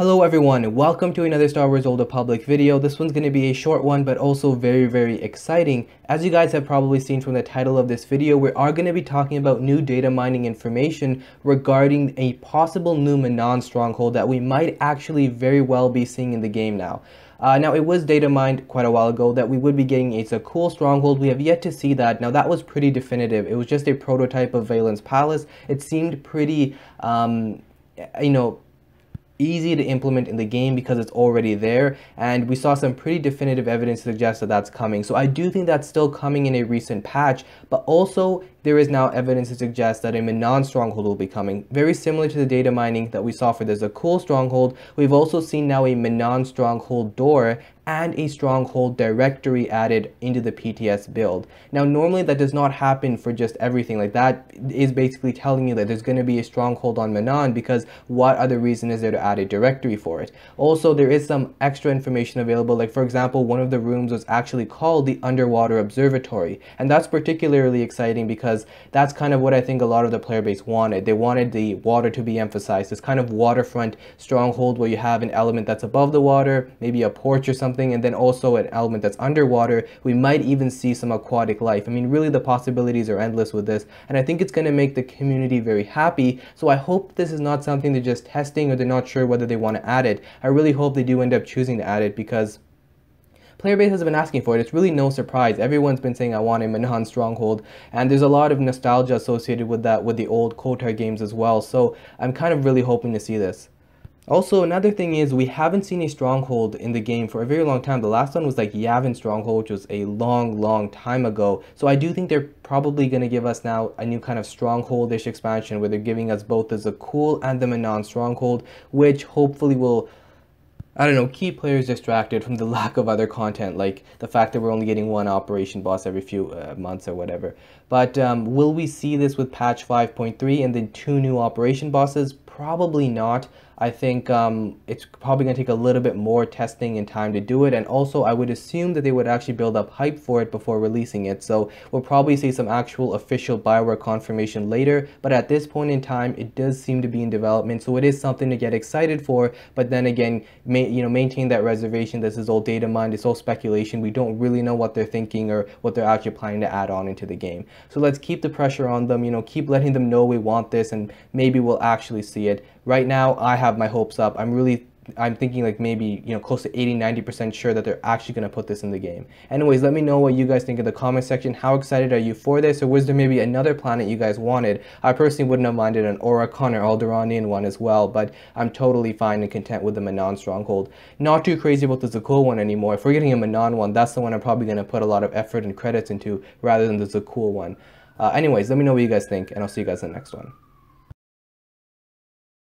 Hello everyone, and welcome to another Star Wars the Old Republic video. This one's going to be a short one, but also very exciting. As you guys have probably seen from the title of this video, we are going to be talking about new data mining information regarding a possible new Manaan stronghold that we might actually very well be seeing in the game now. Now, it was data mined quite a while ago that we would be getting a Zakuul stronghold. We have yet to see that. Now, that was pretty definitive. It was just a prototype of Valen's palace. It seemed pretty, easy to implement in the game because it's already there, and we saw some pretty definitive evidence to suggest that that's coming. So I do think that's still coming in a recent patch, but also there is now evidence to suggest that a Manaan stronghold will be coming, very similar to the data mining that we saw for the Zakuul stronghold. We've also seen now a Manaan stronghold door and a stronghold directory added into the PTS build. Now, normally that does not happen for just everything. Like, that is basically telling you that there's going to be a stronghold on Manaan, because what other reason is there to add a directory for it? Also, there is some extra information available. Like, for example, one of the rooms was actually called the Underwater Observatory, and that's particularly exciting because that's kind of what I think a lot of the player base wanted. They wanted the water to be emphasized, this kind of waterfront stronghold where you have an element that's above the water, maybe a porch or something, and then also an element that's underwater. We might even see some aquatic life. I mean, really, the possibilities are endless with this, and I think it's going to make the community very happy. So I hope this is not something they're just testing or they're not sure whether they want to add it. I really hope they do end up choosing to add it, because player base has been asking for it. It's really no surprise. Everyone's been saying, I want a Manaan stronghold, and there's a lot of nostalgia associated with that, with the old KOTOR games as well. So I'm kind of really hoping to see this. Also, another thing is, we haven't seen a stronghold in the game for a very long time. The last one was like Yavin stronghold, which was a long time ago. So I do think they're probably going to give us now a new kind of strongholdish expansion, where they're giving us both the Zakuul and the Manaan stronghold, which hopefully will, I don't know, keep players distracted from the lack of other content, like the fact that we're only getting one operation boss every few months or whatever. But will we see this with patch 5.3 and then 2 new operation bosses? Probably not. I think it's probably going to take a little bit more testing and time to do it, and also I would assume that they would actually build up hype for it before releasing it. So we'll probably see some actual official Bioware confirmation later, but at this point in time, it does seem to be in development, so it is something to get excited for. But then again, maintain that reservation. This is all data mined, it's all speculation. We don't really know what they're thinking or what they're actually planning to add on into the game. So let's keep the pressure on them, keep letting them know we want this, and maybe we'll actually see it. Right now, I have my hopes up. I'm thinking like maybe, close to 80-90% sure that they're actually going to put this in the game. Anyways, let me know what you guys think in the comment section. How excited are you for this? Or was there maybe another planet you guys wanted? I personally wouldn't have minded an Oracon or Alderanian one as well, but I'm totally fine and content with the Manaan stronghold. Not too crazy about the Zakuul one anymore. If we're getting a Manaan one, that's the one I'm probably going to put a lot of effort and credits into, rather than the Zakuul one. Anyways, let me know what you guys think, and I'll see you guys in the next one.